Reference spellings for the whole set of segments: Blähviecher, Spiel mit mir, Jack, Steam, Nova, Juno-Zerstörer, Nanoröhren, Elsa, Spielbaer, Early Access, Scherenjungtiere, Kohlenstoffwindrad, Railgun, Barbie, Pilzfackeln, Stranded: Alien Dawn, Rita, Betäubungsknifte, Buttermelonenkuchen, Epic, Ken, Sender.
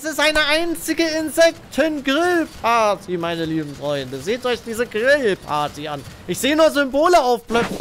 Es ist eine einzige Insekten-Grillparty, meine lieben Freunde. Seht euch diese Grillparty an. Ich sehe nur Symbole aufplöppen.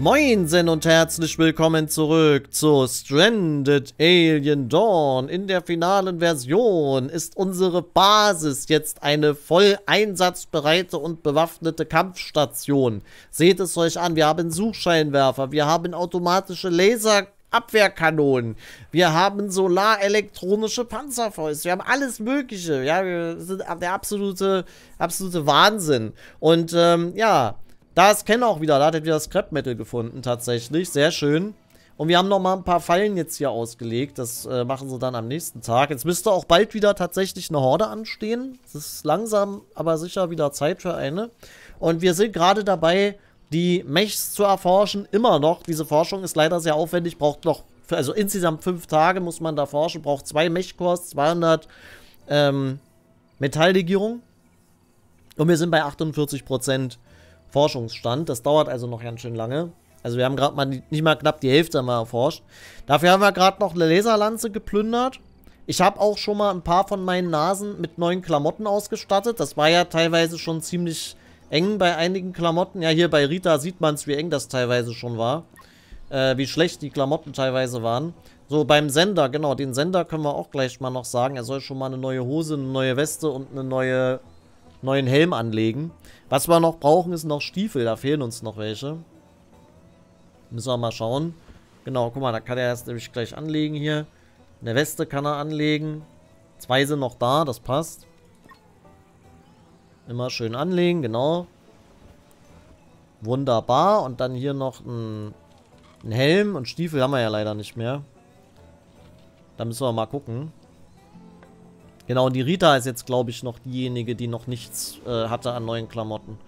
Moinsen und herzlich willkommen zurück zu Stranded Alien Dawn. In der finalen Version ist unsere Basis jetzt eine voll einsatzbereite und bewaffnete Kampfstation. Seht es euch an, wir haben Suchscheinwerfer, wir haben automatische Laserabwehrkanonen, wir haben solarelektronische Panzerfäuste, wir haben alles mögliche. Ja, wir sind der absolute Wahnsinn. Und ja... Da ist Ken auch wieder, da hat er wieder das Scrap-Metal gefunden tatsächlich, sehr schön. Und wir haben nochmal ein paar Fallen jetzt hier ausgelegt, das machen sie dann am nächsten Tag. Jetzt müsste auch bald wieder tatsächlich eine Horde anstehen, es ist langsam, aber sicher wieder Zeit für eine. Und wir sind gerade dabei, die Mechs zu erforschen, immer noch. Diese Forschung ist leider sehr aufwendig, braucht noch, also insgesamt 5 Tage muss man da forschen, braucht 2 Mech-Cores, 200 Metalllegierung. Und wir sind bei 48% Forschungsstand. Das dauert also noch ganz schön lange. Also wir haben gerade mal nicht mal knapp die Hälfte mal erforscht. Dafür haben wir gerade noch eine Laserlanze geplündert. Ich habe auch schon mal ein paar von meinen Nasen mit neuen Klamotten ausgestattet. Das war ja teilweise schon ziemlich eng bei einigen Klamotten. Ja, hier bei Rita sieht man es, wie eng das teilweise schon war. Wie schlecht die Klamotten teilweise waren. So, beim Sender, genau, den Sender können wir auch gleich mal noch sagen. Er soll schon mal eine neue Hose, eine neue Weste und eine neuen Helm anlegen. Was wir noch brauchen, ist noch Stiefel. Da fehlen uns noch welche. Müssen wir mal schauen. Genau, guck mal, da kann er erst nämlich gleich anlegen hier. Eine Weste kann er anlegen. 2 sind noch da, das passt. Immer schön anlegen, genau. Wunderbar. Und dann hier noch ein Helm. Und Stiefel haben wir ja leider nicht mehr. Da müssen wir mal gucken. Genau, und die Rita ist jetzt, glaube ich, noch diejenige, die noch nichts hatte an neuen Klamotten.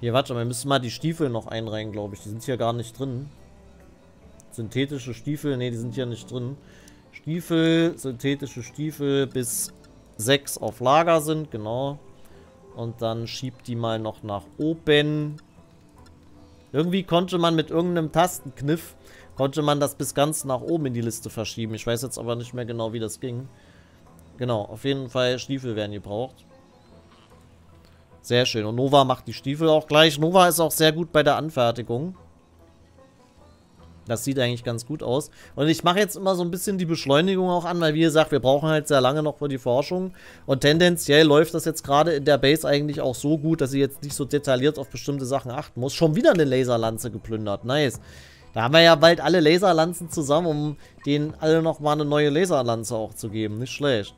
Hier, warte mal, wir müssen mal die Stiefel noch einreihen, glaube ich. Die sind hier gar nicht drin. Synthetische Stiefel, nee, die sind hier nicht drin. Stiefel, synthetische Stiefel bis 6 auf Lager sind, genau. Und dann schiebt die mal noch nach oben. Irgendwie konnte man mit irgendeinem Tastenkniff, konnte man das bis ganz nach oben in die Liste verschieben. Ich weiß jetzt aber nicht mehr genau, wie das ging. Genau, auf jeden Fall Stiefel werden gebraucht. Sehr schön. Und Nova macht die Stiefel auch gleich. Nova ist auch sehr gut bei der Anfertigung. Das sieht eigentlich ganz gut aus. Und ich mache jetzt immer so ein bisschen die Beschleunigung auch an, weil wie gesagt, wir brauchen halt sehr lange noch für die Forschung. Und tendenziell läuft das jetzt gerade in der Base eigentlich auch so gut, dass ich jetzt nicht so detailliert auf bestimmte Sachen achten muss. Schon wieder eine Laserlanze geplündert. Nice. Da haben wir ja bald alle Laserlanzen zusammen, um denen alle nochmal eine neue Laserlanze auch zu geben. Nicht schlecht.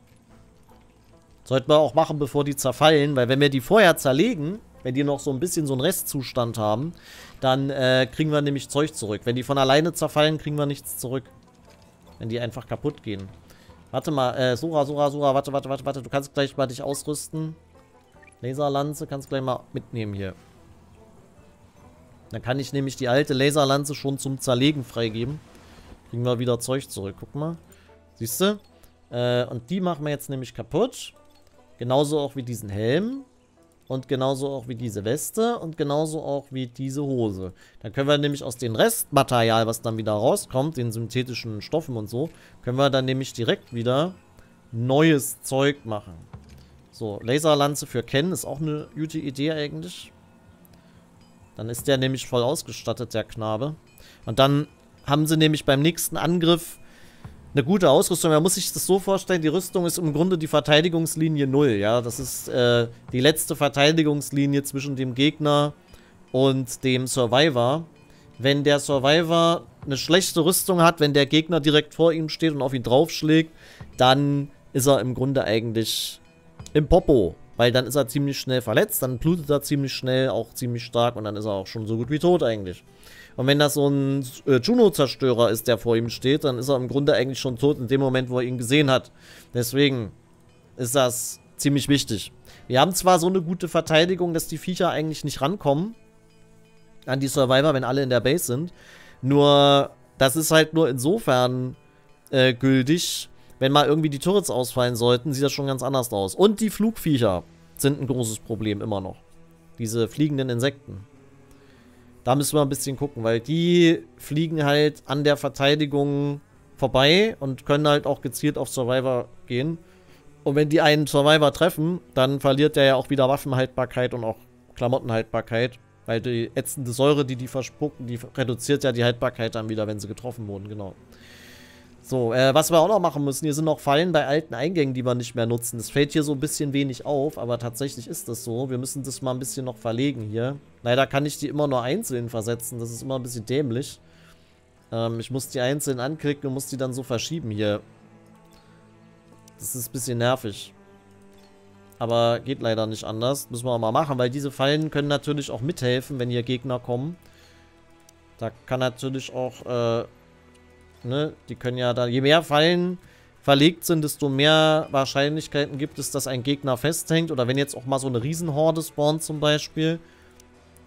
Sollten wir auch machen, bevor die zerfallen, weil wenn wir die vorher zerlegen, wenn die noch so ein bisschen so einen Restzustand haben, dann kriegen wir nämlich Zeug zurück. Wenn die von alleine zerfallen, kriegen wir nichts zurück. Wenn die einfach kaputt gehen. Warte mal, Sura, warte, du kannst gleich mal dich ausrüsten. Laserlanze kannst gleich mal mitnehmen hier. Dann kann ich nämlich die alte Laserlanze schon zum Zerlegen freigeben. Kriegen wir wieder Zeug zurück, guck mal. Siehst du? Und die machen wir jetzt nämlich kaputt. Genauso auch wie diesen Helm und genauso auch wie diese Weste und genauso auch wie diese Hose. Dann können wir nämlich aus dem Restmaterial, was dann wieder rauskommt, den synthetischen Stoffen und so, können wir dann nämlich direkt wieder neues Zeug machen. So, Laserlanze für Ken ist auch eine gute Idee eigentlich. Dann ist der nämlich voll ausgestattet, der Knabe. Und dann haben sie nämlich beim nächsten Angriff eine gute Ausrüstung. Man muss sich das so vorstellen, die Rüstung ist im Grunde die Verteidigungslinie 0, ja. Das ist die letzte Verteidigungslinie zwischen dem Gegner und dem Survivor. Wenn der Survivor eine schlechte Rüstung hat, wenn der Gegner direkt vor ihm steht und auf ihn draufschlägt, dann ist er im Grunde eigentlich im Popo. Weil dann ist er ziemlich schnell verletzt, dann blutet er ziemlich schnell, auch ziemlich stark und dann ist er auch schon so gut wie tot eigentlich. Und wenn das so ein Juno-Zerstörer ist, der vor ihm steht, dann ist er im Grunde eigentlich schon tot in dem Moment, wo er ihn gesehen hat. Deswegen ist das ziemlich wichtig. Wir haben zwar so eine gute Verteidigung, dass die Viecher eigentlich nicht rankommen an die Survivor, wenn alle in der Base sind. Nur, das ist halt nur insofern gültig, wenn mal irgendwie die Turrets ausfallen sollten, sieht das schon ganz anders aus. Und die Flugviecher sind ein großes Problem immer noch. Diese fliegenden Insekten. Da müssen wir ein bisschen gucken, weil die fliegen halt an der Verteidigung vorbei und können halt auch gezielt auf Survivor gehen. Und wenn die einen Survivor treffen, dann verliert der ja auch wieder Waffenhaltbarkeit und auch Klamottenhaltbarkeit. Weil die ätzende Säure, die verspucken, die reduziert ja die Haltbarkeit dann wieder, wenn sie getroffen wurden, genau. So, was wir auch noch machen müssen, hier sind noch Fallen bei alten Eingängen, die wir nicht mehr nutzen. Das fällt hier so ein bisschen wenig auf, aber tatsächlich ist das so. Wir müssen das mal ein bisschen noch verlegen hier. Leider kann ich die immer nur einzeln versetzen, das ist immer ein bisschen dämlich. Ich muss die einzeln anklicken und muss die dann so verschieben hier. Das ist ein bisschen nervig. Aber geht leider nicht anders. Müssen wir mal machen, weil diese Fallen können natürlich auch mithelfen, wenn hier Gegner kommen. Da kann natürlich auch, ne, die können ja da, je mehr Fallen verlegt sind, desto mehr Wahrscheinlichkeiten gibt es, dass ein Gegner festhängt. Oder wenn jetzt auch mal so eine Riesenhorde spawnt zum Beispiel.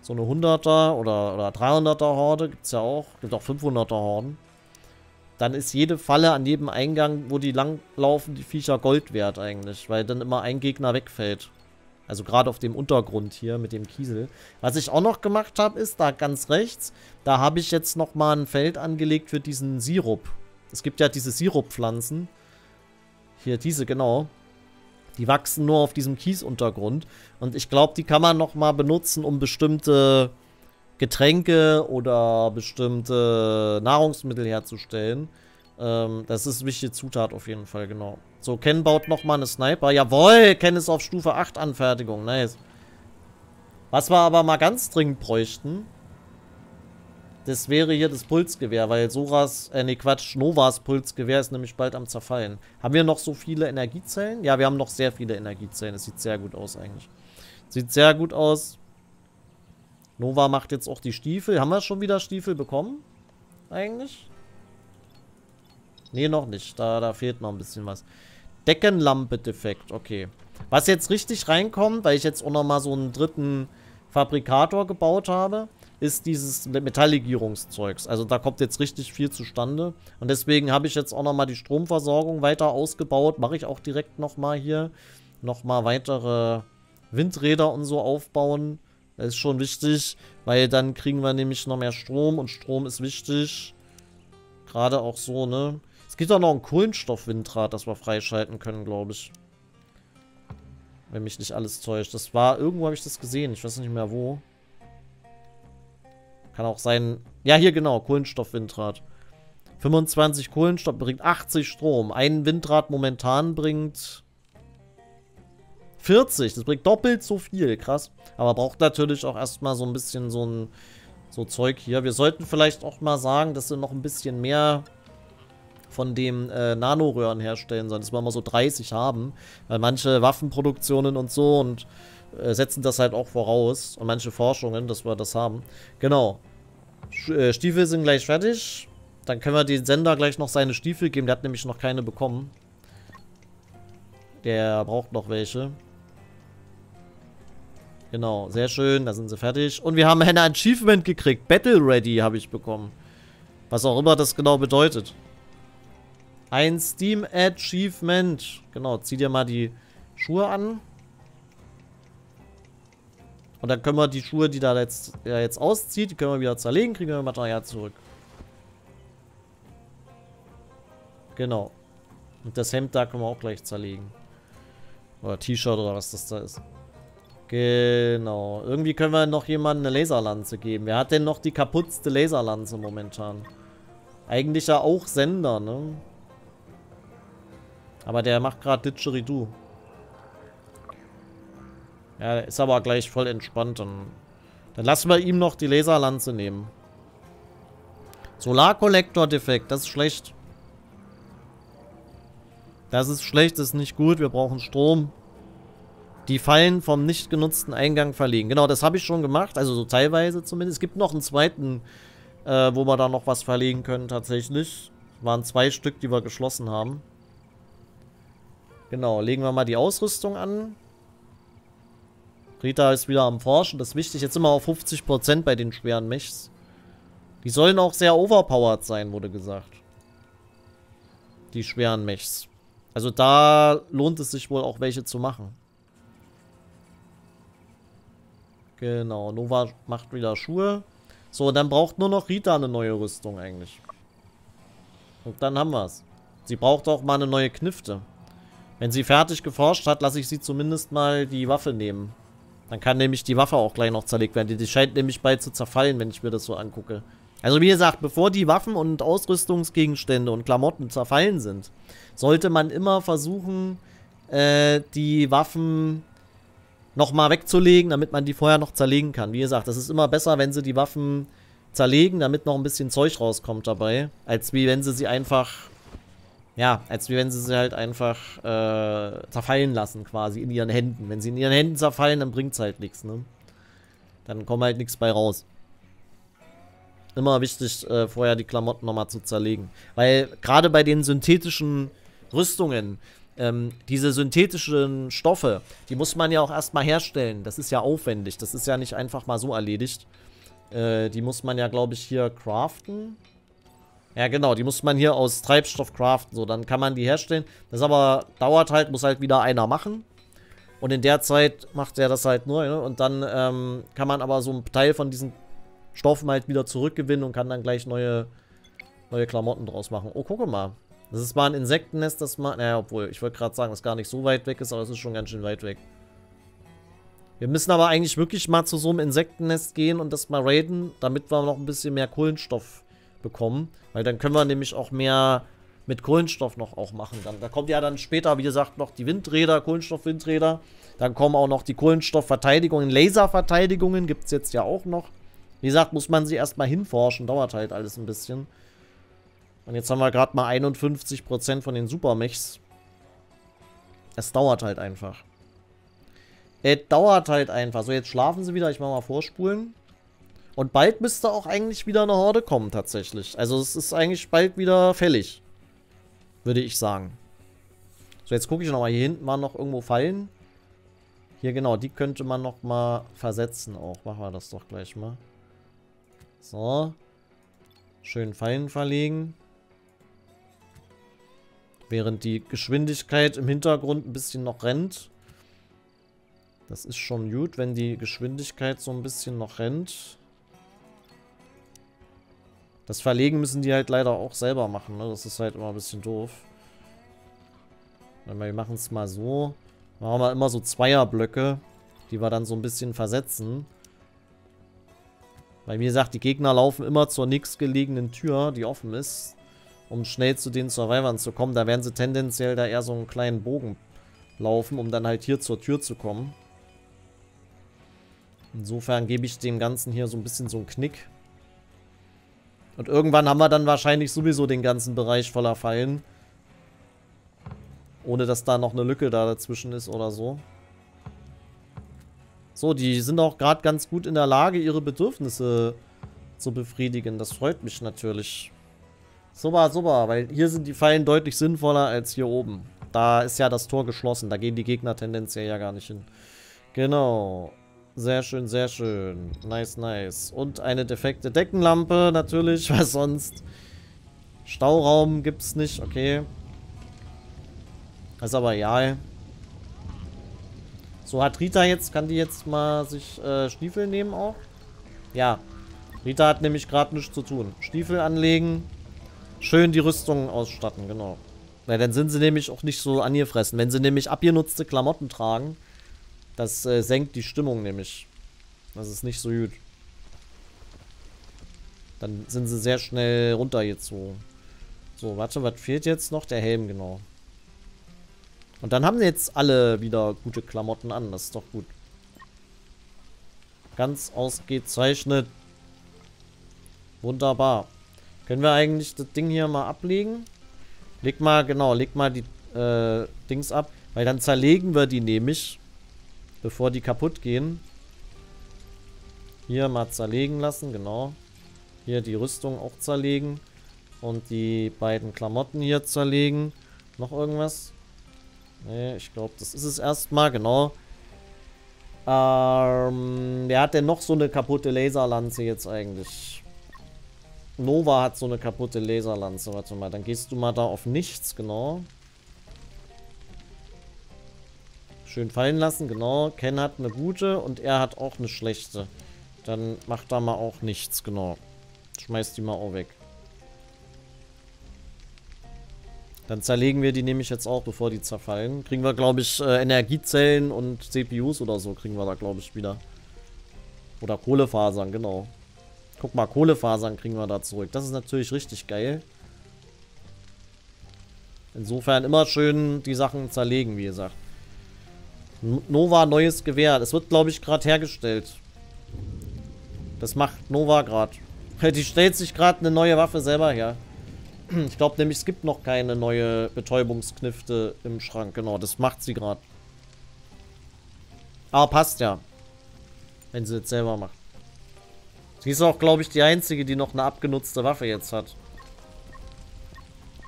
So eine 100er oder 300er Horde gibt es ja auch. Gibt auch 500er Horden. Dann ist jede Falle an jedem Eingang, wo die langlaufen, die Viecher Gold wert eigentlich, weil dann immer ein Gegner wegfällt. Also gerade auf dem Untergrund hier mit dem Kiesel. Was ich auch noch gemacht habe, ist da ganz rechts, da habe ich jetzt nochmal ein Feld angelegt für diesen Sirup. Es gibt ja diese Sirup-Pflanzen. Hier diese, genau. Die wachsen nur auf diesem Kiesuntergrund. Und ich glaube, die kann man nochmal benutzen, um bestimmte Getränke oder bestimmte Nahrungsmittel herzustellen. Das ist eine wichtige Zutat auf jeden Fall, genau. So, Ken baut nochmal eine Sniper. Jawohl, Ken ist auf Stufe 8 Anfertigung. Nice. Was wir aber mal ganz dringend bräuchten, das wäre hier das Pulsgewehr, weil Novas Pulsgewehr ist nämlich bald am Zerfallen. Haben wir noch so viele Energiezellen? Ja, wir haben noch sehr viele Energiezellen. Das sieht sehr gut aus eigentlich. Sieht sehr gut aus. Nova macht jetzt auch die Stiefel. Haben wir schon wieder Stiefel bekommen? Eigentlich? Nee, noch nicht. Da fehlt noch ein bisschen was. Deckenlampe defekt. Okay. Was jetzt richtig reinkommt, weil ich jetzt auch nochmal so einen dritten Fabrikator gebaut habe, ist dieses Metalllegierungszeugs. Also da kommt jetzt richtig viel zustande. Und deswegen habe ich jetzt auch nochmal die Stromversorgung weiter ausgebaut. Mache ich auch direkt nochmal hier. Nochmal weitere Windräder und so aufbauen. Das ist schon wichtig, weil dann kriegen wir nämlich noch mehr Strom und Strom ist wichtig. Gerade auch so, ne? Es gibt auch noch ein Kohlenstoffwindrad, das wir freischalten können, glaube ich. Wenn mich nicht alles täuscht. Das war, irgendwo habe ich das gesehen, ich weiß nicht mehr wo. Kann auch sein, ja hier genau, Kohlenstoffwindrad. 25 Kohlenstoff bringt 80 Strom. Ein Windrad momentan bringt 40, das bringt doppelt so viel, krass. Aber braucht natürlich auch erstmal so ein bisschen so Zeug hier. Wir sollten vielleicht auch mal sagen, dass wir noch ein bisschen mehr von dem Nanoröhren herstellen sollen. Dass wir mal so 30 haben. Weil manche Waffenproduktionen und so und setzen das halt auch voraus. Und manche Forschungen, dass wir das haben. Genau. Stiefel sind gleich fertig. Dann können wir den Sender gleich noch seine Stiefel geben. Der hat nämlich noch keine bekommen. Der braucht noch welche. Genau, sehr schön, da sind sie fertig. Und wir haben ein Achievement gekriegt. Battle Ready habe ich bekommen. Was auch immer das genau bedeutet. Ein Steam Achievement. Genau, zieh dir mal die Schuhe an. Und dann können wir die Schuhe, die da jetzt auszieht, die können wir wieder zerlegen, kriegen wir Material zurück. Genau. Und das Hemd da können wir auch gleich zerlegen. Oder T-Shirt oder was das da ist. Genau. Irgendwie können wir noch jemandem eine Laserlanze geben. Wer hat denn noch die kaputtste Laserlanze momentan? Eigentlich ja auch Sender, ne? Aber der macht gerade Didgeridoo. Ja, der ist aber gleich voll entspannt. Dann lassen wir ihm noch die Laserlanze nehmen. Solarkollektor-Defekt, das ist schlecht. Das ist schlecht, das ist nicht gut, wir brauchen Strom. Die Fallen vom nicht genutzten Eingang verlegen. Genau, das habe ich schon gemacht, also so teilweise zumindest. Es gibt noch einen zweiten, wo wir da noch was verlegen können tatsächlich. Das waren 2 Stück, die wir geschlossen haben. Genau, legen wir mal die Ausrüstung an. Rita ist wieder am Forschen, das ist wichtig. Jetzt sind wir auf 50% bei den schweren Mechs. Die sollen auch sehr overpowered sein, wurde gesagt. Die schweren Mechs. Also da lohnt es sich wohl auch welche zu machen. Genau, Nova macht wieder Schuhe. So, dann braucht nur noch Rita eine neue Rüstung eigentlich. Und dann haben wir es. Sie braucht auch mal eine neue Knifte. Wenn sie fertig geforscht hat, lasse ich sie zumindest mal die Waffe nehmen. Dann kann nämlich die Waffe auch gleich noch zerlegt werden. Die scheint nämlich bald zu zerfallen, wenn ich mir das so angucke. Also wie gesagt, bevor die Waffen und Ausrüstungsgegenstände und Klamotten zerfallen sind, sollte man immer versuchen, die Waffen nochmal wegzulegen, damit man die vorher noch zerlegen kann. Wie gesagt, das ist immer besser, wenn sie die Waffen zerlegen, damit noch ein bisschen Zeug rauskommt dabei, als wie wenn sie sie einfach... Ja, als wie wenn sie sie halt einfach zerfallen lassen quasi in ihren Händen. Wenn sie in ihren Händen zerfallen, dann bringt es halt nichts, ne? Dann kommt halt nichts bei raus. Immer wichtig, vorher die Klamotten nochmal zu zerlegen. Weil gerade bei den synthetischen Rüstungen, diese synthetischen Stoffe, die muss man ja auch erstmal herstellen. Das ist ja aufwendig, das ist ja nicht einfach mal so erledigt. Die muss man ja, glaube ich, hier craften. Ja genau, die muss man hier aus Treibstoff craften, so, dann kann man die herstellen. Das aber dauert halt, muss halt wieder einer machen. Und in der Zeit macht der das halt nur, ne? Und dann kann man aber so einen Teil von diesen Stoffen halt wieder zurückgewinnen und kann dann gleich neue Klamotten draus machen. Oh, guck mal. Das ist mal ein Insektennest, das mal... Naja, obwohl, ich wollte gerade sagen, das gar nicht so weit weg ist, aber es ist schon ganz schön weit weg. Wir müssen aber eigentlich wirklich mal zu so einem Insektennest gehen und das mal raiden, damit wir noch ein bisschen mehr Kohlenstoff bekommen, weil dann können wir nämlich auch mehr mit Kohlenstoff noch auch machen. Da kommt ja dann später, wie gesagt, noch die Windräder, Kohlenstoffwindräder. Dann kommen auch noch die Kohlenstoffverteidigungen, Laserverteidigungen gibt es jetzt ja auch noch. Wie gesagt, muss man sie erstmal hinforschen, dauert halt alles ein bisschen. Und jetzt haben wir gerade mal 51% von den Supermechs. Es dauert halt einfach. Es dauert halt einfach. So, jetzt schlafen sie wieder, ich mache mal Vorspulen. Und bald müsste auch eigentlich wieder eine Horde kommen, tatsächlich. Also es ist eigentlich bald wieder fällig, würde ich sagen. So, jetzt gucke ich nochmal. Hier hinten waren noch irgendwo Fallen. Hier, genau, die könnte man nochmal versetzen auch. Machen wir das doch gleich mal. So. Schön Fallen verlegen. Während die Geschwindigkeit im Hintergrund ein bisschen noch rennt. Das ist schon gut, wenn die Geschwindigkeit so ein bisschen noch rennt. Das Verlegen müssen die halt leider auch selber machen, ne? Das ist halt immer ein bisschen doof. Wir machen es mal so. Machen wir immer so Zweierblöcke, die wir dann so ein bisschen versetzen. Weil, wie gesagt, die Gegner laufen immer zur nächstgelegenen Tür, die offen ist, um schnell zu den Survivern zu kommen. Da werden sie tendenziell da eher so einen kleinen Bogen laufen, um dann halt hier zur Tür zu kommen. Insofern gebe ich dem Ganzen hier so ein bisschen so einen Knick. Und irgendwann haben wir dann wahrscheinlich sowieso den ganzen Bereich voller Fallen. Ohne, dass da noch eine Lücke da dazwischen ist oder so. So, die sind auch gerade ganz gut in der Lage, ihre Bedürfnisse zu befriedigen. Das freut mich natürlich. Super, super, weil hier sind die Fallen deutlich sinnvoller als hier oben. Da ist ja das Tor geschlossen, da gehen die Gegner tendenziell ja gar nicht hin. Genau. Sehr schön, sehr schön. Nice, nice. Und eine defekte Deckenlampe, natürlich, was sonst? Stauraum gibt's nicht, okay. Ist aber ja. So, hat Rita jetzt, kann die jetzt mal sich Stiefel nehmen auch? Ja. Rita hat nämlich gerade nichts zu tun. Stiefel anlegen, schön die Rüstung ausstatten, genau. Weil dann sind sie nämlich auch nicht so angefressen. Wenn sie nämlich abgenutzte Klamotten tragen, das senkt die Stimmung nämlich. Das ist nicht so gut. Dann sind sie sehr schnell runter jetzt so. So, warte, was fehlt jetzt noch? Der Helm, genau. Und dann haben sie jetzt alle wieder gute Klamotten an. Das ist doch gut. Ganz ausgezeichnet. Wunderbar. Können wir eigentlich das Ding hier mal ablegen? Leg mal, genau, leg mal die Dings ab, weil dann zerlegen wir die nämlich, bevor die kaputt gehen. Hier mal zerlegen lassen, genau. Hier die Rüstung auch zerlegen und die beiden Klamotten hier zerlegen. Noch irgendwas? Ne, ich glaube, das ist es erstmal, genau. Wer hat denn noch so eine kaputte Laserlanze jetzt eigentlich? Nova hat so eine kaputte Laserlanze. Warte mal, dann gehst du mal da auf nichts, genau. Schön fallen lassen, genau. Ken hat eine gute und er hat auch eine schlechte. Dann macht da mal auch nichts, genau. Schmeißt die mal auch weg. Dann zerlegen wir die nämlich jetzt auch, bevor die zerfallen. Kriegen wir, glaube ich, Energiezellen und CPUs oder so kriegen wir da, glaube ich, wieder. Oder Kohlefasern, genau. Guck mal, Kohlefasern kriegen wir da zurück. Das ist natürlich richtig geil. Insofern immer schön die Sachen zerlegen, wie gesagt. Nova, neues Gewehr. Das wird, glaube ich, gerade hergestellt. Das macht Nova gerade. Die stellt sich gerade eine neue Waffe selber her. Ich glaube nämlich, es gibt noch keine neue Betäubungsknifte im Schrank. Genau, das macht sie gerade. Aber passt ja. Wenn sie es selber macht. Sie ist auch, glaube ich, die einzige, die noch eine abgenutzte Waffe jetzt hat.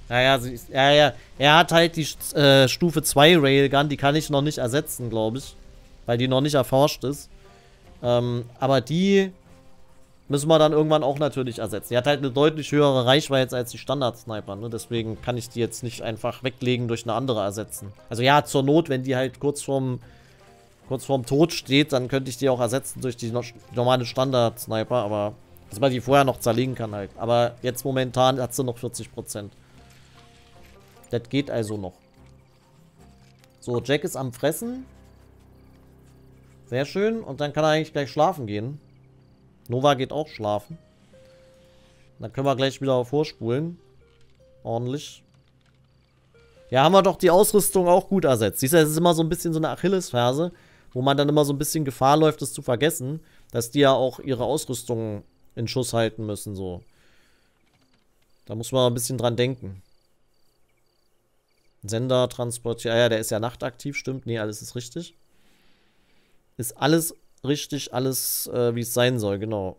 Ja, sie ist, ja, er hat halt die Stufe 2 Railgun, die kann ich noch nicht ersetzen, glaube ich. Weil die noch nicht erforscht ist. Aber die müssen wir dann irgendwann auch natürlich ersetzen. Die hat halt eine deutlich höhere Reichweite als die Standard-Sniper, ne? Deswegen kann ich die jetzt nicht einfach weglegen durch eine andere ersetzen. Also ja, zur Not, wenn die halt kurz vorm Tod steht, dann könnte ich die auch ersetzen durch die normale Standard-Sniper, aber dass man die vorher noch zerlegen kann halt. Aber jetzt momentan hat sie noch 40%. Das geht also noch. So, Jack ist am Fressen. Sehr schön. Und dann kann er eigentlich gleich schlafen gehen. Nova geht auch schlafen. Dann können wir gleich wieder vorspulen. Ordentlich. Ja, haben wir doch die Ausrüstung auch gut ersetzt. Siehst du, es ist immer so ein bisschen so eine Achillesferse, wo man dann immer so ein bisschen Gefahr läuft, das zu vergessen, dass die ja auch ihre Ausrüstung in Schuss halten müssen, so. Da muss man ein bisschen dran denken. Sender transportiert. Ah ja, der ist ja nachtaktiv, stimmt. Nee, alles ist richtig. Ist alles richtig, alles wie es sein soll, genau.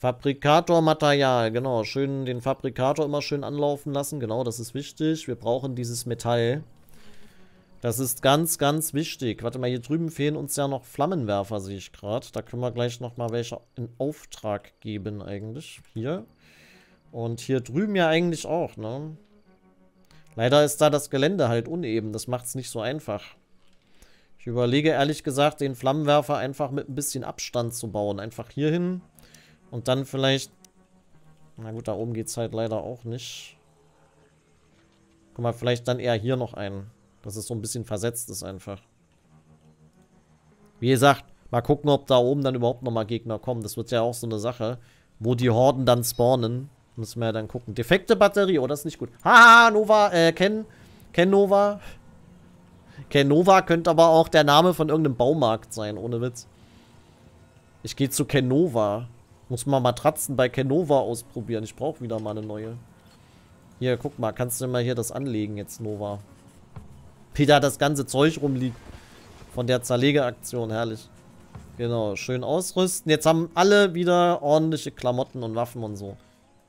Fabrikatormaterial, genau. Schön den Fabrikator immer schön anlaufen lassen, genau, das ist wichtig. Wir brauchen dieses Metall. Das ist ganz, ganz wichtig. Warte mal, hier drüben fehlen uns ja noch Flammenwerfer, sehe ich gerade. Da können wir gleich nochmal welche in Auftrag geben eigentlich. Hier. Und hier drüben ja eigentlich auch, ne? Leider ist da das Gelände halt uneben. Das macht es nicht so einfach. Ich überlege ehrlich gesagt, den Flammenwerfer einfach mit ein bisschen Abstand zu bauen. Einfach hier hin. Und dann vielleicht... Na gut, da oben geht es halt leider auch nicht. Guck mal, vielleicht dann eher hier noch einen. Dass es so ein bisschen versetzt ist einfach. Wie gesagt, mal gucken, ob da oben dann überhaupt nochmal Gegner kommen. Das wird ja auch so eine Sache, wo die Horden dann spawnen. Müssen wir ja dann gucken. Defekte Batterie, oh, das ist nicht gut. Haha, Nova, Ken Nova. Ken Nova könnte aber auch der Name von irgendeinem Baumarkt sein, ohne Witz. Ich gehe zu Ken Nova. Muss mal Matratzen bei Ken Nova ausprobieren. Ich brauche wieder mal eine neue. Hier, guck mal, kannst du mal hier das anlegen jetzt, Nova. Wie da das ganze Zeug rumliegt. Von der Zerlegeaktion, herrlich. Genau, schön ausrüsten. Jetzt haben alle wieder ordentliche Klamotten und Waffen und so.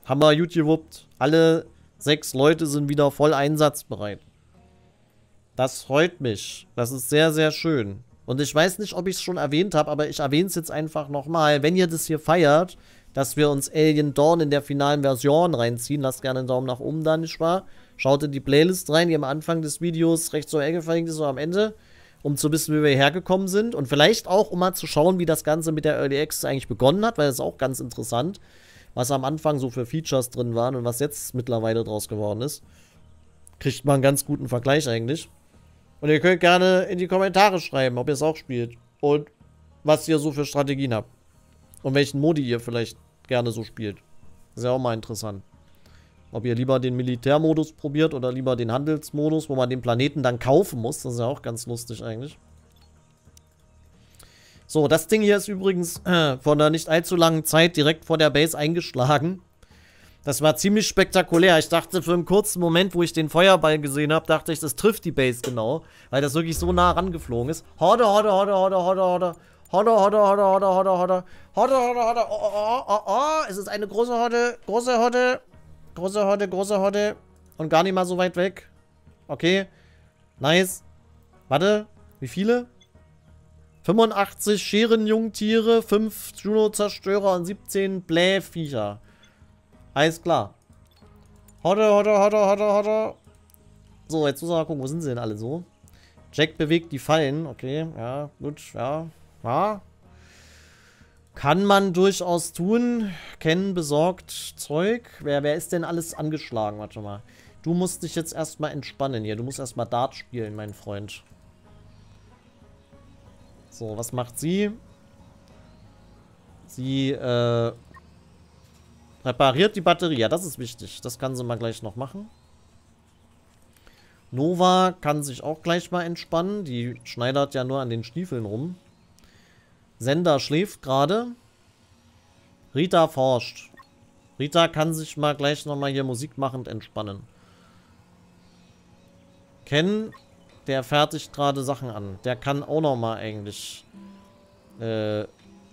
Haben wir gut gewuppt. Alle 6 Leute sind wieder voll einsatzbereit. Das freut mich. Das ist sehr, sehr schön. Und ich weiß nicht, ob ich es schon erwähnt habe, aber ich erwähne es jetzt einfach nochmal. Wenn ihr das hier feiert, dass wir uns Alien Dawn in der finalen Version reinziehen, lasst gerne einen Daumen nach oben da, nicht wahr? Schaut in die Playlist rein, die am Anfang des Videos rechts zur Ecke verlinkt ist oder am Ende, um zu wissen, wie wir hergekommen sind. Und vielleicht auch, um mal zu schauen, wie das Ganze mit der Early Access eigentlich begonnen hat, weil das ist auch ganz interessant. Was am Anfang so für Features drin waren und was jetzt mittlerweile draus geworden ist. Kriegt man einen ganz guten Vergleich eigentlich. Und ihr könnt gerne in die Kommentare schreiben, ob ihr es auch spielt. Und was ihr so für Strategien habt. Und welchen Modi ihr vielleicht gerne so spielt. Ist ja auch mal interessant. Ob ihr lieber den Militärmodus probiert oder lieber den Handelsmodus, wo man den Planeten dann kaufen muss. Das ist ja auch ganz lustig eigentlich. So, das Ding hier ist übrigens vor einer nicht allzu langen Zeit direkt vor der Base eingeschlagen. Das war ziemlich spektakulär. Ich dachte für einen kurzen Moment, wo ich den Feuerball gesehen habe, dachte ich, das trifft die Base genau. Weil das wirklich so nah rangeflogen ist. Horde, Horde, Horde, Horde, Horde, Horde. Horde, Horde, Horde, Horde, Horde, Horde. Horde, Horde, Horde. Oh, oh, oh, oh. Es ist eine große Horde. Große Horde. Große Horde, große Horde. Und gar nicht mal so weit weg. Okay. Nice. Warte. Wie viele? 85 Scherenjungtiere, 5 Juno-Zerstörer und 17 Blähviecher. Alles klar. Horde, Horde, Horde, Horde, Horde. So, jetzt muss man mal gucken, wo sind sie denn alle so? Jack bewegt die Fallen. Okay, ja, gut, ja. Ja. Kann man durchaus tun. Ken besorgt Zeug. Wer ist denn alles angeschlagen? Warte mal. Du musst dich jetzt erstmal entspannen hier. Du musst erstmal Dart spielen, mein Freund. So, was macht sie? Sie repariert die Batterie. Ja, das ist wichtig. Das kann sie mal gleich noch machen. Nova kann sich auch gleich mal entspannen. Die schneidert ja nur an den Stiefeln rum. Sender schläft gerade. Rita forscht. Rita kann sich mal gleich nochmal hier musikmachend entspannen. Ken, der fertigt gerade Sachen an. Der kann auch nochmal eigentlich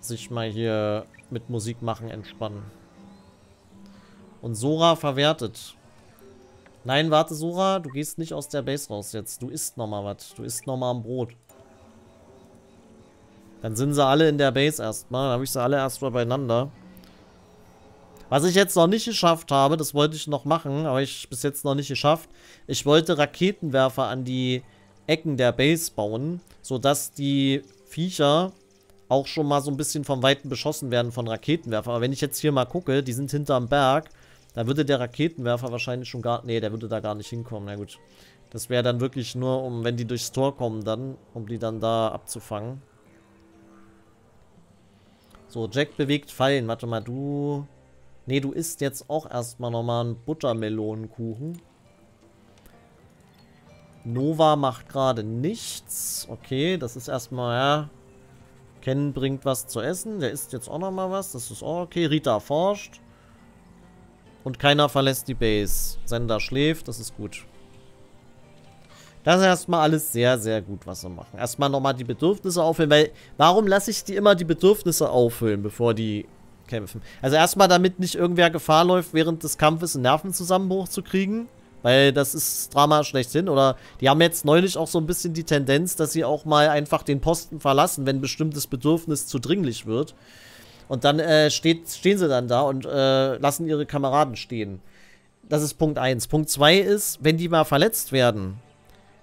sich mal hier mit Musik machen entspannen. Und Sura verwertet. Nein, warte, Sura, du gehst nicht aus der Base raus jetzt. Du isst nochmal was. Du isst nochmal ein Brot. Dann sind sie alle in der Base erstmal. Dann habe ich sie alle erstmal beieinander. Was ich jetzt noch nicht geschafft habe, das wollte ich noch machen, aber ich habe bis jetzt noch nicht geschafft. Ich wollte Raketenwerfer an die Ecken der Base bauen, sodass die Viecher auch schon mal so ein bisschen vom Weiten beschossen werden von Raketenwerfer. Aber wenn ich jetzt hier mal gucke, die sind hinterm Berg, da würde der Raketenwerfer wahrscheinlich schon gar... Nee, der würde da gar nicht hinkommen. Na gut. Das wäre dann wirklich nur, um, wenn die durchs Tor kommen dann, um die dann da abzufangen. So, Jack bewegt Fallen. Warte mal, du... Nee, du isst jetzt auch erstmal nochmal einen Buttermelonenkuchen. Nova macht gerade nichts. Okay, das ist erstmal, ja... Ken bringt was zu essen. Der isst jetzt auch nochmal was. Das ist auch okay. Rita forscht. Und keiner verlässt die Base. Sender schläft. Das ist gut. Das ist erstmal alles sehr, sehr gut, was wir machen. Erstmal nochmal die Bedürfnisse auffüllen. Weil, warum lasse ich die immer die Bedürfnisse auffüllen, bevor die kämpfen? Also erstmal, damit nicht irgendwer Gefahr läuft, während des Kampfes einen Nervenzusammenbruch zu kriegen. Weil das ist Drama schlechthin. Oder die haben jetzt neulich auch so ein bisschen die Tendenz, dass sie auch mal einfach den Posten verlassen, wenn ein bestimmtes Bedürfnis zu dringlich wird. Und dann stehen sie dann da und lassen ihre Kameraden stehen. Das ist Punkt 1. Punkt 2 ist, wenn die mal verletzt werden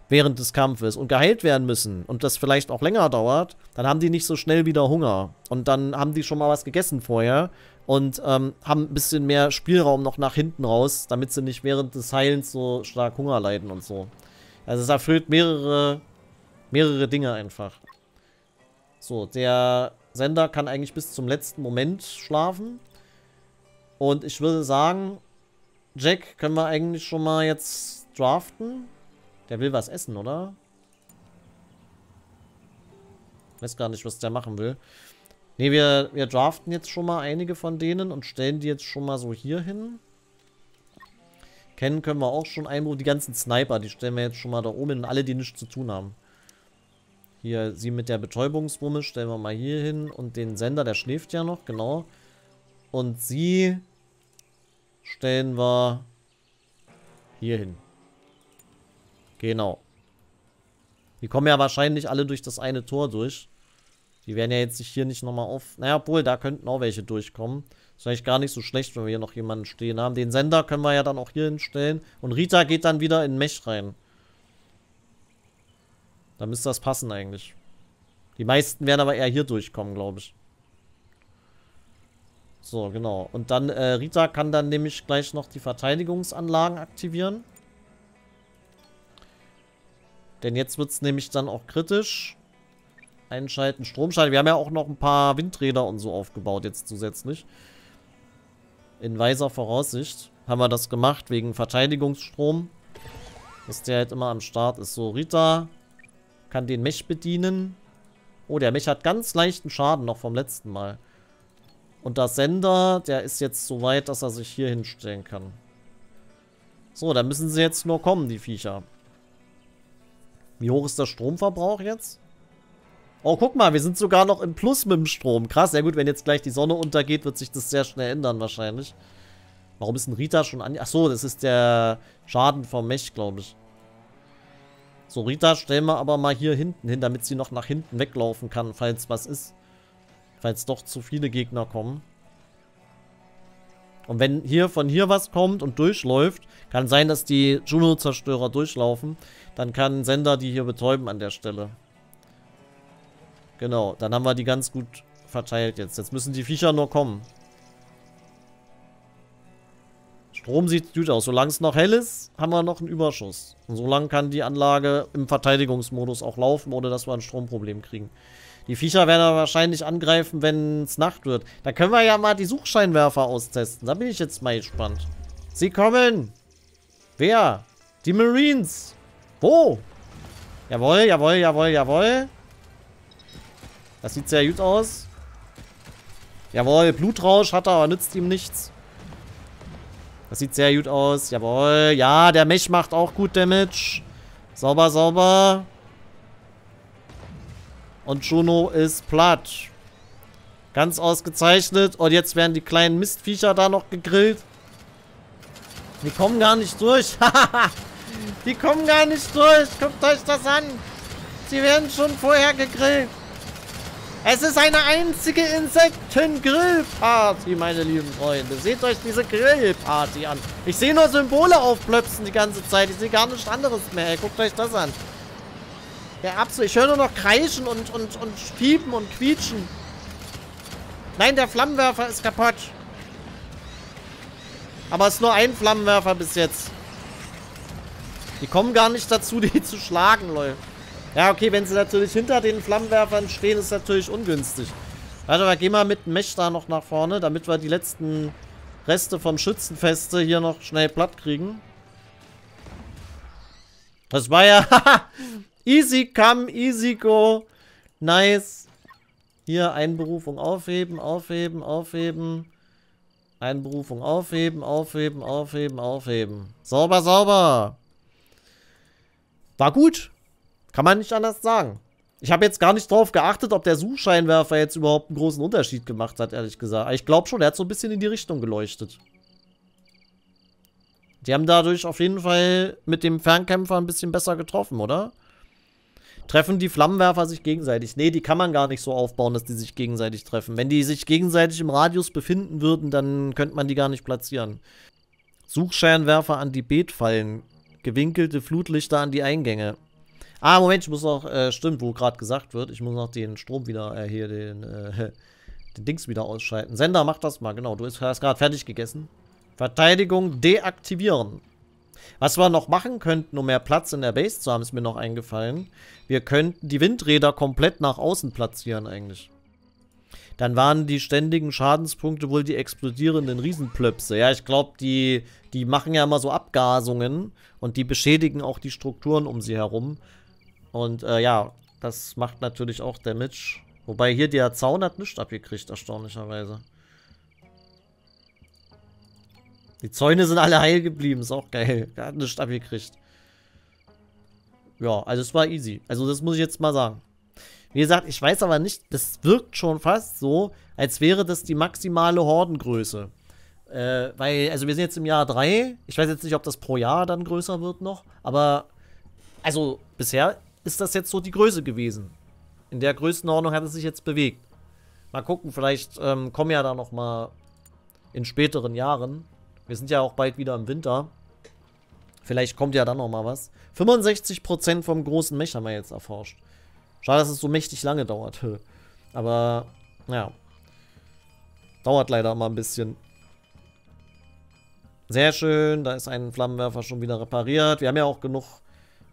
während des Kampfes und geheilt werden müssen und das vielleicht auch länger dauert, dann haben die nicht so schnell wieder Hunger. Und dann haben die schon mal was gegessen vorher und haben ein bisschen mehr Spielraum noch nach hinten raus, damit sie nicht während des Heilens so stark Hunger leiden und so. Also es erfüllt mehrere Dinge einfach. So, der Sender kann eigentlich bis zum letzten Moment schlafen. Und ich würde sagen, Jack können wir eigentlich schon mal jetzt draften. Der will was essen, oder? Ich weiß gar nicht, was der machen will. Ne, wir draften jetzt schon mal einige von denen und stellen die jetzt schon mal so hier hin. Ken können wir auch schon einbauen. Die ganzen Sniper, die stellen wir jetzt schon mal da oben hin. Alle, die nichts zu tun haben. Hier, sie mit der Betäubungswumme stellen wir mal hier hin. Und den Sender, der schläft ja noch, genau. Und sie stellen wir hier hin. Genau. Die kommen ja wahrscheinlich alle durch das eine Tor durch. Die werden ja jetzt sich hier nicht nochmal auf... Naja, obwohl, da könnten auch welche durchkommen. Ist eigentlich gar nicht so schlecht, wenn wir hier noch jemanden stehen haben. Den Sender können wir ja dann auch hier hinstellen. Und Rita geht dann wieder in Mech rein. Da müsste das passen eigentlich. Die meisten werden aber eher hier durchkommen, glaube ich. So, genau. Und dann, Rita kann dann nämlich gleich noch die Verteidigungsanlagen aktivieren. Denn jetzt wird es nämlich dann auch kritisch. Einschalten, Stromschalten. Wir haben ja auch noch ein paar Windräder und so aufgebaut jetzt zusätzlich. In weiser Voraussicht haben wir das gemacht, wegen Verteidigungsstrom. Dass der halt immer am Start ist. So, Rita... kann den Mech bedienen. Oh, der Mech hat ganz leichten Schaden noch vom letzten Mal. Und der Sender, der ist jetzt so weit, dass er sich hier hinstellen kann. So, da müssen sie jetzt nur kommen, die Viecher. Wie hoch ist der Stromverbrauch jetzt? Oh, guck mal, wir sind sogar noch im Plus mit dem Strom. Krass, ja gut, wenn jetzt gleich die Sonne untergeht, wird sich das sehr schnell ändern wahrscheinlich. Warum ist denn Rita schon an... Achso, das ist der Schaden vom Mech, glaube ich. So, Rita stellen wir aber mal hier hinten hin, damit sie noch nach hinten weglaufen kann, falls was ist. Falls doch zu viele Gegner kommen. Und wenn hier von hier was kommt und durchläuft, kann sein, dass die Juno-Zerstörer durchlaufen. Dann kann Sender die hier betäuben an der Stelle. Genau, dann haben wir die ganz gut verteilt jetzt. Jetzt müssen die Viecher nur kommen. Strom sieht gut aus. Solange es noch hell ist, haben wir noch einen Überschuss. Und solange kann die Anlage im Verteidigungsmodus auch laufen, ohne dass wir ein Stromproblem kriegen. Die Viecher werden aber wahrscheinlich angreifen, wenn es Nacht wird. Da können wir ja mal die Suchscheinwerfer austesten. Da bin ich jetzt mal gespannt. Sie kommen! Wer? Die Marines! Wo? Jawohl, jawohl, jawohl, jawohl. Das sieht sehr gut aus. Jawohl, Blutrausch hat er, aber nützt ihm nichts. Das sieht sehr gut aus. Jawohl. Ja, der Mech macht auch gut Damage. Sauber, sauber. Und Juno ist platt. Ganz ausgezeichnet. Und jetzt werden die kleinen Mistviecher da noch gegrillt. Die kommen gar nicht durch. Die kommen gar nicht durch. Guckt euch das an. Sie werden schon vorher gegrillt. Es ist eine einzige Insekten-Grillparty, meine lieben Freunde. Seht euch diese Grillparty an. Ich sehe nur Symbole aufplöpsen die ganze Zeit. Ich sehe gar nichts anderes mehr. Guckt euch das an. Ja, absolut. Ich höre nur noch kreischen und piepen und quietschen. Nein, der Flammenwerfer ist kaputt. Aber es ist nur ein Flammenwerfer bis jetzt. Die kommen gar nicht dazu, die zu schlagen, Leute. Ja, okay, wenn sie natürlich hinter den Flammenwerfern stehen, ist natürlich ungünstig. Warte mal, geh mal mit dem Mech da noch nach vorne, damit wir die letzten Reste vom Schützenfeste hier noch schnell platt kriegen. Das war ja... easy come, easy go. Nice. Hier, Einberufung aufheben, aufheben, aufheben. Einberufung aufheben, aufheben, aufheben, aufheben. Sauber, sauber. War gut. Kann man nicht anders sagen. Ich habe jetzt gar nicht drauf geachtet, ob der Suchscheinwerfer jetzt überhaupt einen großen Unterschied gemacht hat, ehrlich gesagt. Ich glaube schon, er hat so ein bisschen in die Richtung geleuchtet. Die haben dadurch auf jeden Fall mit dem Fernkämpfer ein bisschen besser getroffen, oder? Treffen die Flammenwerfer sich gegenseitig? Nee, die kann man gar nicht so aufbauen, dass die sich gegenseitig treffen. Wenn die sich gegenseitig im Radius befinden würden, dann könnte man die gar nicht platzieren. Suchscheinwerfer an die Beetfallen. Gewinkelte Flutlichter an die Eingänge. Ah, Moment, ich muss noch, stimmt, wo gerade gesagt wird, ich muss noch den Strom wieder, hier, den Dings wieder ausschalten. Sender, mach das mal, genau, du hast gerade fertig gegessen. Verteidigung deaktivieren. Was wir noch machen könnten, um mehr Platz in der Base zu haben, ist mir noch eingefallen. Wir könnten die Windräder komplett nach außen platzieren eigentlich. Dann waren die ständigen Schadenspunkte wohl die explodierenden Riesenplöpse. Ja, ich glaube, die machen ja immer so Abgasungen und die beschädigen auch die Strukturen um sie herum. Und ja, das macht natürlich auch Damage. Wobei hier der Zaun hat nichts abgekriegt, erstaunlicherweise. Die Zäune sind alle heil geblieben, ist auch geil. Der hat nichts abgekriegt. Ja, also es war easy. Also das muss ich jetzt mal sagen. Wie gesagt, ich weiß aber nicht, das wirkt schon fast so, als wäre das die maximale Hordengröße. Weil, also wir sind jetzt im Jahr 3. Ich weiß jetzt nicht, ob das pro Jahr dann größer wird noch. Aber, also bisher ist das jetzt so die Größe gewesen. In der Größenordnung hat es sich jetzt bewegt. Mal gucken, vielleicht kommen ja da noch mal in späteren Jahren. Wir sind ja auch bald wieder im Winter. Vielleicht kommt ja dann noch mal was. 65% vom großen Mech haben wir jetzt erforscht. Schade, dass es so mächtig lange dauert. Aber, ja. Dauert leider mal ein bisschen. Sehr schön. Da ist ein Flammenwerfer schon wieder repariert. Wir haben ja auch genug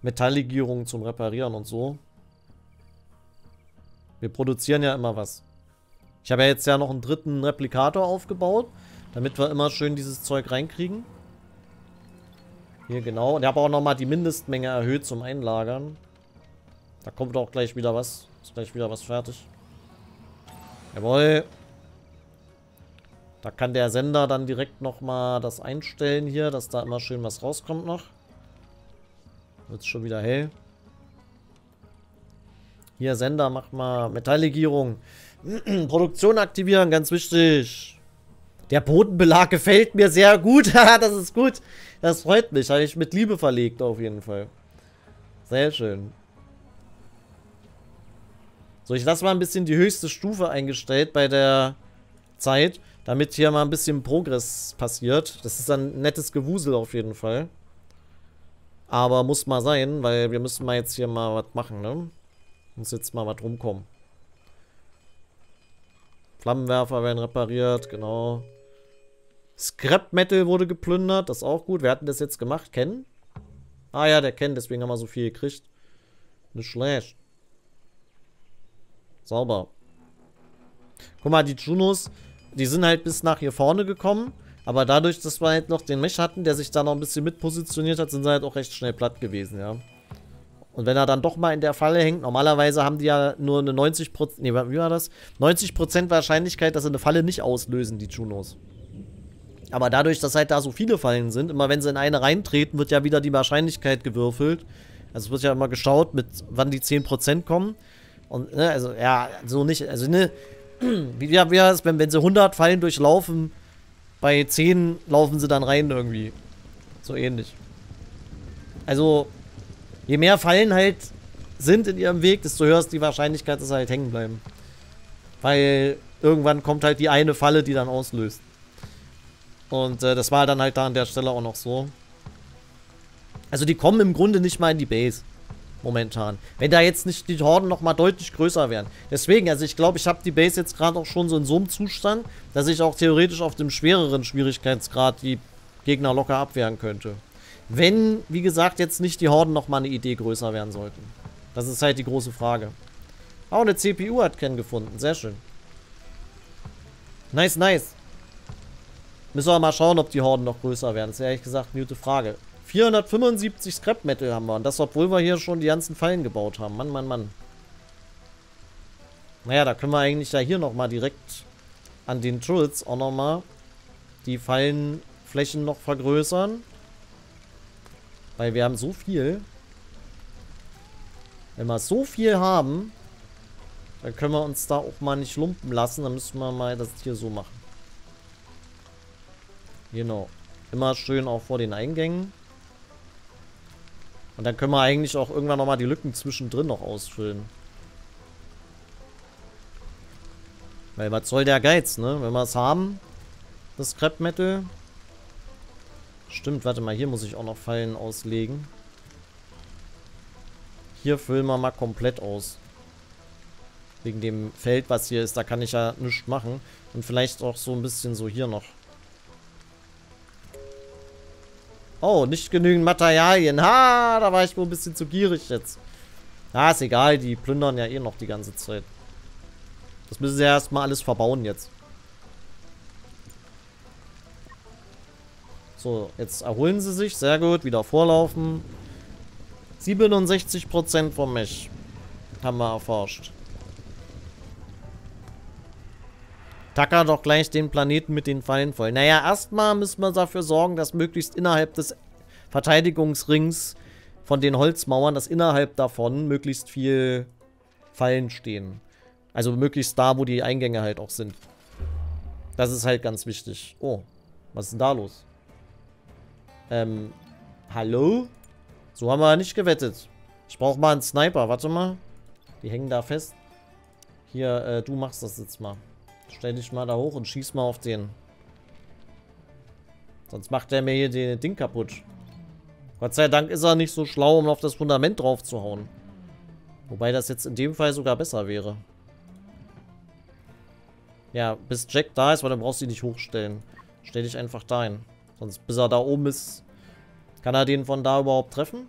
Metalllegierungen zum Reparieren und so. Wir produzieren ja immer was. Ich habe ja jetzt ja noch einen dritten Replikator aufgebaut, damit wir immer schön dieses Zeug reinkriegen. Hier, genau. Und ich habe auch nochmal die Mindestmenge erhöht zum Einlagern. Da kommt auch gleich wieder was. Ist gleich wieder was fertig. Jawohl. Da kann der Sender dann direkt nochmal das einstellen hier, dass da immer schön was rauskommt noch. Wird schon wieder hell. Hier, Sender, mach mal Metalllegierung. Produktion aktivieren, ganz wichtig. Der Bodenbelag gefällt mir sehr gut. Das ist gut. Das freut mich. Habe ich mit Liebe verlegt auf jeden Fall. Sehr schön. So, ich lasse mal ein bisschen die höchste Stufe eingestellt bei der Zeit, damit hier mal ein bisschen Progress passiert. Das ist ein nettes Gewusel auf jeden Fall. Aber muss mal sein, weil wir müssen mal jetzt hier mal was machen, ne? Muss jetzt mal was rumkommen. Flammenwerfer werden repariert, genau. Scrap Metal wurde geplündert, das ist auch gut. Wer hat denn das jetzt gemacht? Ken? Ah ja, der Ken, deswegen haben wir so viel gekriegt. Nicht schlecht. Sauber. Guck mal, die Junos, die sind halt bis nach hier vorne gekommen. Aber dadurch, dass wir halt noch den Mech hatten, der sich da noch ein bisschen mit positioniert hat, sind sie halt auch recht schnell platt gewesen, ja. Und wenn er dann doch mal in der Falle hängt, normalerweise haben die ja nur eine 90%, nee, wie war das? 90% Wahrscheinlichkeit, dass sie eine Falle nicht auslösen, die Junos. Aber dadurch, dass halt da so viele Fallen sind, immer wenn sie in eine reintreten, wird ja wieder die Wahrscheinlichkeit gewürfelt. Also es wird ja immer geschaut, mit wann die 10% kommen. Und, ne, also, ja, so nicht, also, ne, wie das, wenn sie 100 Fallen durchlaufen, bei 10 laufen sie dann rein irgendwie. So ähnlich. Also, je mehr Fallen halt sind in ihrem Weg, desto höher ist die Wahrscheinlichkeit, dass sie halt hängen bleiben. Weil irgendwann kommt halt die eine Falle, die dann auslöst. Und das war dann halt da an der Stelle auch noch so. Also die kommen im Grunde nicht mal in die Base. Momentan. Wenn da jetzt nicht die Horden nochmal deutlich größer wären. Deswegen, also ich glaube, ich habe die Base jetzt gerade auch schon so in so einem Zustand, dass ich auch theoretisch auf dem schwereren Schwierigkeitsgrad die Gegner locker abwehren könnte. Wenn, wie gesagt, jetzt nicht die Horden nochmal eine Idee größer werden sollten. Das ist halt die große Frage. Oh, eine CPU hat Ken gefunden. Sehr schön. Nice, nice. Müssen wir mal schauen, ob die Horden noch größer werden. Das ist ehrlich gesagt eine gute Frage. 475 Scrap Metal haben wir. Und das, obwohl wir hier schon die ganzen Fallen gebaut haben. Mann, Mann, Mann. Naja, da können wir eigentlich ja hier nochmal direkt an den Turrets auch nochmal die Fallenflächen noch vergrößern. Weil wir haben so viel. Wenn wir so viel haben, dann können wir uns da auch mal nicht lumpen lassen. Dann müssen wir mal das hier so machen. Genau. Immer schön auch vor den Eingängen. Und dann können wir eigentlich auch irgendwann nochmal die Lücken zwischendrin noch ausfüllen. Weil was soll der Geiz, ne? Wenn wir es haben, das Scrap Metal. Stimmt, warte mal, hier muss ich auch noch Fallen auslegen. Hier füllen wir mal komplett aus. Wegen dem Feld, was hier ist, da kann ich ja nichts machen. Und vielleicht auch so ein bisschen so hier noch. Oh, nicht genügend Materialien. Ha, da war ich wohl ein bisschen zu gierig jetzt. Ah, ist egal, die plündern ja eh noch die ganze Zeit. Das müssen sie ja erstmal alles verbauen jetzt. So, jetzt erholen sie sich. Sehr gut, wieder vorlaufen. 67% von mich haben wir erforscht. Tacker doch gleich den Planeten mit den Fallen voll. Naja, erstmal müssen wir dafür sorgen, dass möglichst innerhalb des Verteidigungsrings von den Holzmauern, dass innerhalb davon möglichst viel Fallen stehen. Also möglichst da, wo die Eingänge halt auch sind. Das ist halt ganz wichtig. Oh, was ist denn da los? Hallo? So haben wir nicht gewettet. Ich brauche mal einen Sniper, warte mal. Die hängen da fest. Hier, du machst das jetzt mal. Stell dich mal da hoch und schieß mal auf den. Sonst macht der mir hier den Ding kaputt. Gott sei Dank ist er nicht so schlau, um auf das Fundament drauf zu hauen. Wobei das jetzt in dem Fall sogar besser wäre. Ja, bis Jack da ist, weil dann brauchst du ihn nicht hochstellen. Stell dich einfach da hin. Sonst bis er da oben ist, kann er den von da überhaupt treffen?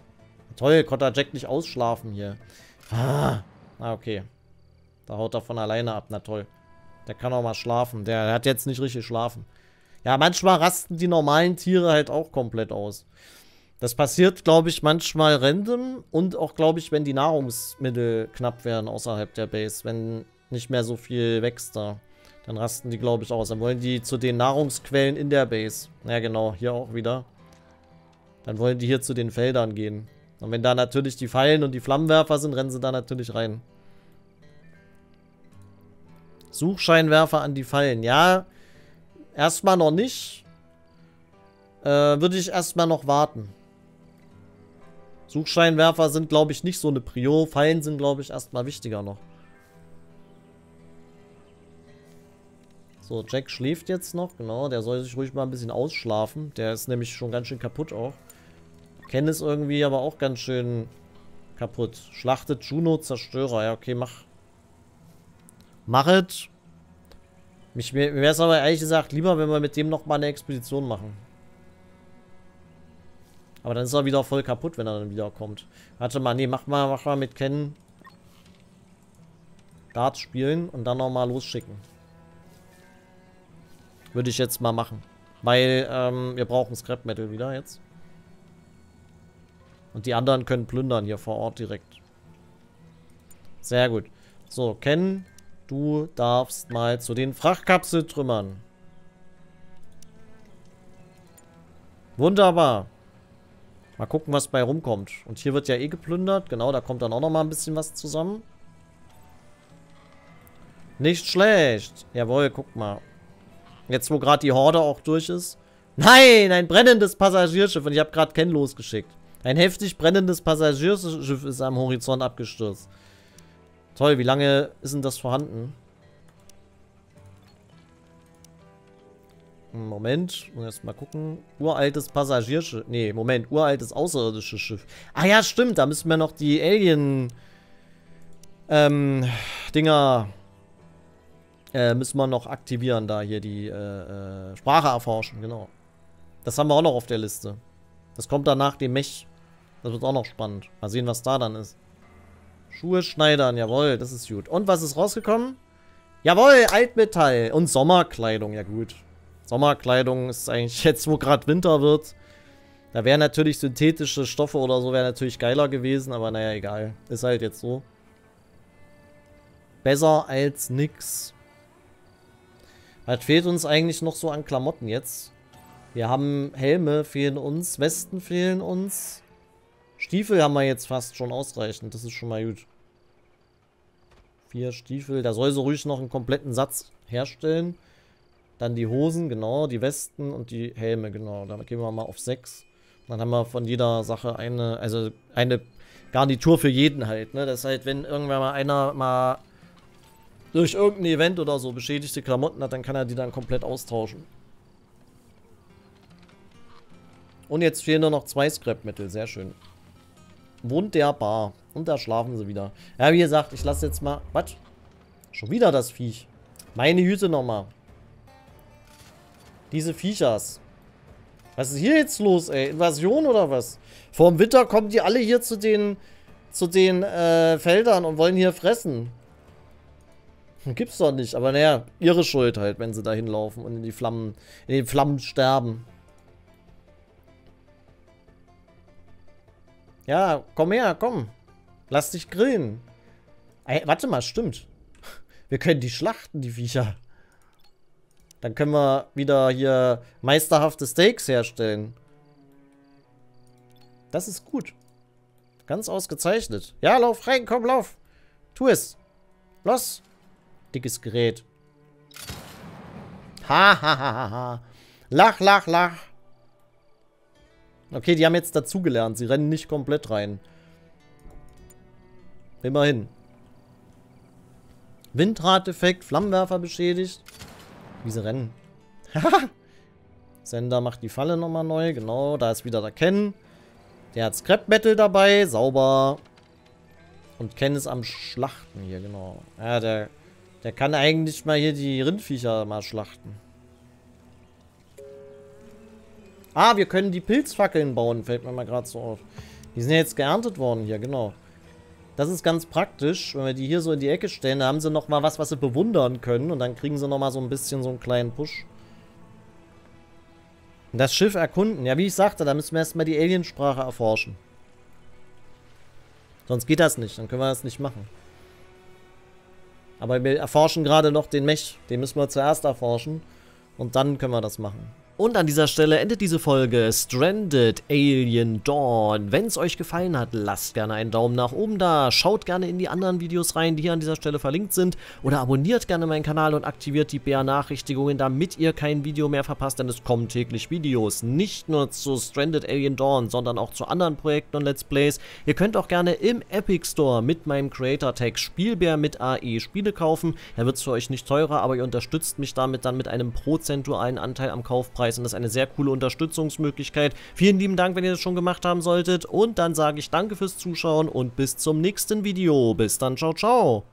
Toll, konnte er Jack nicht ausschlafen hier. Ah, okay. Da haut er von alleine ab, na toll. Der kann auch mal schlafen. Der hat jetzt nicht richtig schlafen. Ja, manchmal rasten die normalen Tiere halt auch komplett aus. Das passiert, glaube ich, manchmal random. Und auch, glaube ich, wenn die Nahrungsmittel knapp werden außerhalb der Base. Wenn nicht mehr so viel wächst da. Dann rasten die, glaube ich, aus. Dann wollen die zu den Nahrungsquellen in der Base. Ja, genau. Hier auch wieder. Dann wollen die hier zu den Feldern gehen. Und wenn da natürlich die Fallen und die Flammenwerfer sind, rennen sie da natürlich rein. Suchscheinwerfer an die Fallen. Ja, erstmal noch nicht. Würde ich erstmal noch warten. Suchscheinwerfer sind, glaube ich, nicht so eine Prio. Fallen sind, glaube ich, erstmal wichtiger noch. So, Jack schläft jetzt noch. Genau, der soll sich ruhig mal ein bisschen ausschlafen. Der ist nämlich schon ganz schön kaputt auch. Ken ist irgendwie aber auch ganz schön kaputt. Schlachtet Juno-Zerstörer. Ja, okay, mach. Machet. Mir wäre es aber ehrlich gesagt lieber, wenn wir mit dem nochmal eine Expedition machen. Aber dann ist er wieder voll kaputt, wenn er dann wieder kommt. Warte mal, nee, mach mal mit Ken Darts spielen und dann nochmal losschicken. Würde ich jetzt mal machen. Weil wir brauchen Scrap Metal wieder jetzt. Und die anderen können plündern hier vor Ort direkt. Sehr gut. So, Ken, du darfst mal zu den Frachtkapseltrümmern. Wunderbar. Mal gucken, was bei rumkommt. Und hier wird ja eh geplündert. Genau, da kommt dann auch noch mal ein bisschen was zusammen. Nicht schlecht. Jawohl, guck mal. Jetzt, wo gerade die Horde auch durch ist. Nein, ein brennendes Passagierschiff. Und ich habe gerade Ken losgeschickt. Ein heftig brennendes Passagierschiff ist am Horizont abgestürzt. Toll, wie lange ist denn das vorhanden? Moment, erst mal gucken. Uraltes Passagierschiff. Nee, Moment, uraltes außerirdisches Schiff. Ah ja, stimmt, da müssen wir noch die Alien Dinger müssen wir noch aktivieren, da hier die Sprache erforschen, genau. Das haben wir auch noch auf der Liste. Das kommt danach dem Mech. Das wird auch noch spannend. Mal sehen, was da dann ist. Schuhe schneidern, jawohl, das ist gut. Und was ist rausgekommen? Jawohl, Altmetall und Sommerkleidung, ja gut. Sommerkleidung ist eigentlich jetzt, wo gerade Winter wird. Da wären natürlich synthetische Stoffe oder so, wäre natürlich geiler gewesen, aber naja, egal. Ist halt jetzt so. Besser als nix. Was fehlt uns eigentlich noch so an Klamotten jetzt? Wir haben Helme, fehlen uns. Westen fehlen uns. Stiefel haben wir jetzt fast schon ausreichend. Das ist schon mal gut. 4 Stiefel. Da soll so ruhig noch einen kompletten Satz herstellen. Dann die Hosen, genau, die Westen und die Helme, genau. Da gehen wir mal auf 6. Dann haben wir von jeder Sache eine, also eine Garnitur für jeden halt, ne? Das ist halt, wenn irgendwann mal einer mal durch irgendein Event oder so beschädigte Klamotten hat, dann kann er die dann komplett austauschen. Und jetzt fehlen nur noch 2 Scrap-Mittel, sehr schön. Wunderbar. Und da schlafen sie wieder. Ja, wie gesagt, ich lasse jetzt mal... Was? Schon wieder das Viech. Meine Hüte nochmal. Diese Viechers. Was ist hier jetzt los, ey? Invasion oder was? Vorm Winter kommen die alle hier zu den Feldern und wollen hier fressen. Gibt's doch nicht. Aber naja, ihre Schuld halt, wenn sie da hinlaufen und in den Flammen sterben. Ja, komm her, komm. Lass dich grillen. Ey, warte mal, stimmt. Wir können die schlachten, die Viecher. Dann können wir wieder hier meisterhafte Steaks herstellen. Das ist gut. Ganz ausgezeichnet. Ja, lauf rein, komm, lauf. Tu es. Los. Dickes Gerät. Ha, ha, ha, ha. Lach, lach, lach. Okay, die haben jetzt dazugelernt. Sie rennen nicht komplett rein. Immerhin. Windradeffekt, Flammenwerfer beschädigt. Wie sie rennen. Haha. Sender macht die Falle nochmal neu. Genau, da ist wieder der Ken. Der hat Scrap Metal dabei. Sauber. Und Ken ist am Schlachten hier, genau. Ja, der kann eigentlich mal hier die Rindviecher mal schlachten. Ah, wir können die Pilzfackeln bauen, fällt mir mal gerade so auf. Die sind ja jetzt geerntet worden hier, genau. Das ist ganz praktisch, wenn wir die hier so in die Ecke stellen, da haben sie nochmal was, was sie bewundern können. Und dann kriegen sie nochmal so ein bisschen so einen kleinen Push. Das Schiff erkunden. Ja, wie ich sagte, da müssen wir erstmal die Aliensprache erforschen. Sonst geht das nicht, dann können wir das nicht machen. Aber wir erforschen gerade noch den Mech. Den müssen wir zuerst erforschen. Und dann können wir das machen. Und an dieser Stelle endet diese Folge Stranded Alien Dawn. Wenn es euch gefallen hat, lasst gerne einen Daumen nach oben da. Schaut gerne in die anderen Videos rein, die hier an dieser Stelle verlinkt sind. Oder abonniert gerne meinen Kanal und aktiviert die Benachrichtigungen, damit ihr kein Video mehr verpasst. Denn es kommen täglich Videos, nicht nur zu Stranded Alien Dawn, sondern auch zu anderen Projekten und Let's Plays. Ihr könnt auch gerne im Epic Store mit meinem Creator-Tag Spielbär mit AE Spiele kaufen. Er wird es für euch nicht teurer, aber ihr unterstützt mich damit dann mit einem prozentualen Anteil am Kaufpreis. Und das ist eine sehr coole Unterstützungsmöglichkeit. Vielen lieben Dank, wenn ihr das schon gemacht haben solltet. Und dann sage ich danke fürs Zuschauen und bis zum nächsten Video. Bis dann, ciao, ciao.